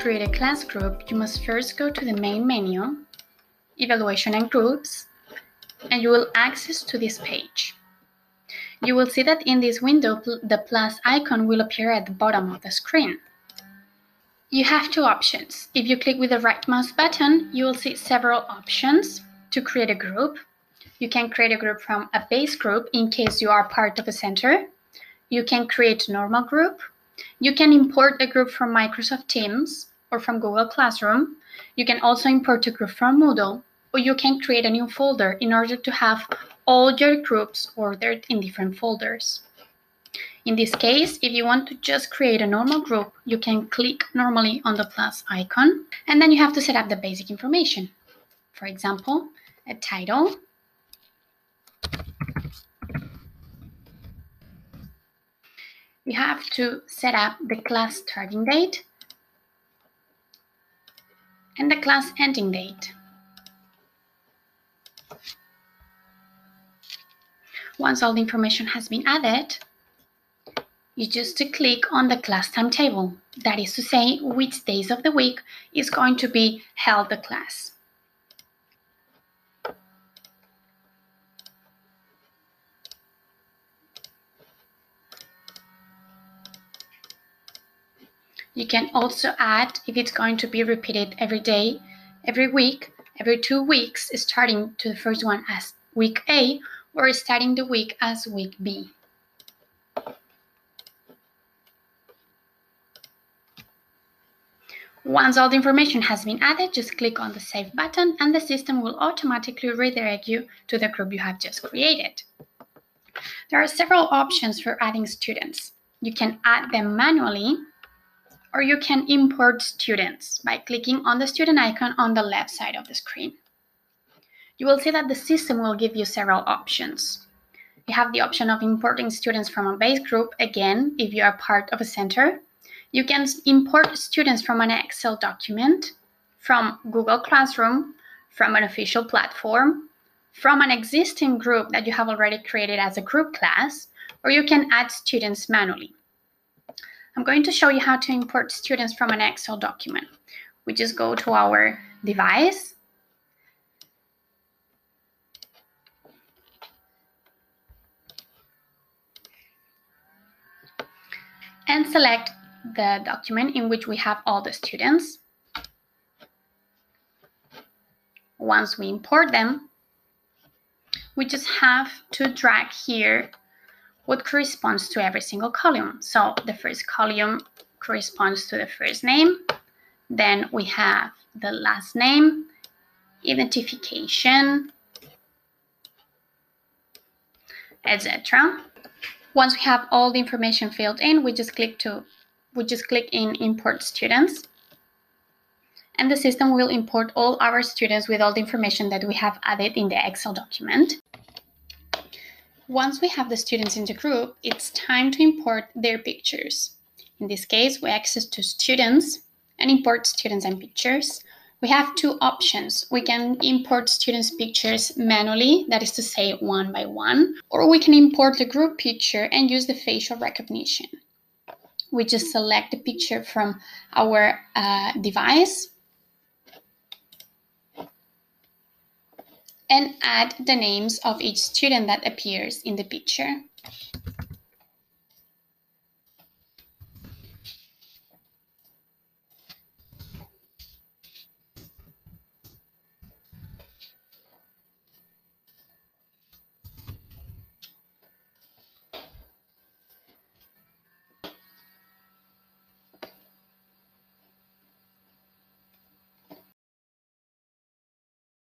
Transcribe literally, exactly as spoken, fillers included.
create a class group, you must first go to the main menu, Evaluation and Groups, and you will access to this page. You will see that in this window, the plus icon will appear at the bottom of the screen. You have two options. If you click with the right mouse button, you will see several options to create a group. You can create a group from a base group in case you are part of a center. You can create a normal group. You can import a group from Microsoft Teams or from Google Classroom. You can also import a group from Moodle, or you can create a new folder in order to have all your groups ordered in different folders. In this case, if you want to just create a normal group, you can click normally on the plus icon, and then you have to set up the basic information. For example, a title, you have to set up the class starting date and the class ending date. Once all the information has been added, you just to click on the class timetable, that is to say, which days of the week is going to be held the class. You can also add if it's going to be repeated every day, every week, every two weeks, starting to the first one as week A or starting the week as week B. Once all the information has been added, just click on the Save button and the system will automatically redirect you to the group you have just created. There are several options for adding students. You can add them manually, or you can import students by clicking on the student icon on the left side of the screen. You will see that the system will give you several options. You have the option of importing students from a base group, again, if you are part of a center. You can import students from an Excel document, from Google Classroom, from an official platform, from an existing group that you have already created as a group class, or you can add students manually. I'm going to show you how to import students from an Excel document. We just go to our device. And select the document in which we have all the students. Once we import them, we just have to drag here what corresponds to every single column. So the first column corresponds to the first name, then we have the last name, identification, et cetera. Once we have all the information filled in, we just click to we just click in Import Students, and the system will import all our students with all the information that we have added in the Excel document. Once we have the students in the group, it's time to import their pictures. In this case, we access to Students and Import Students and Pictures. We have two options. We can import students' pictures manually, that is to say, one by one, or we can import the group picture and use the facial recognition. We just select the picture from our uh, device and add the names of each student that appears in the picture.